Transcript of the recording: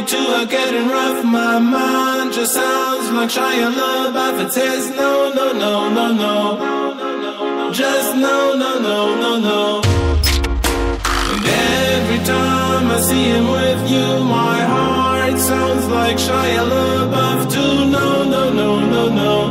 way to a getting rough. My mind just sounds like Shia LaBeouf. It says no, no, no, no, no. Just no, no, no, no, no. And every time I see him with you, my heart sounds like Shia LaBeouf too. No, no, no, no, no.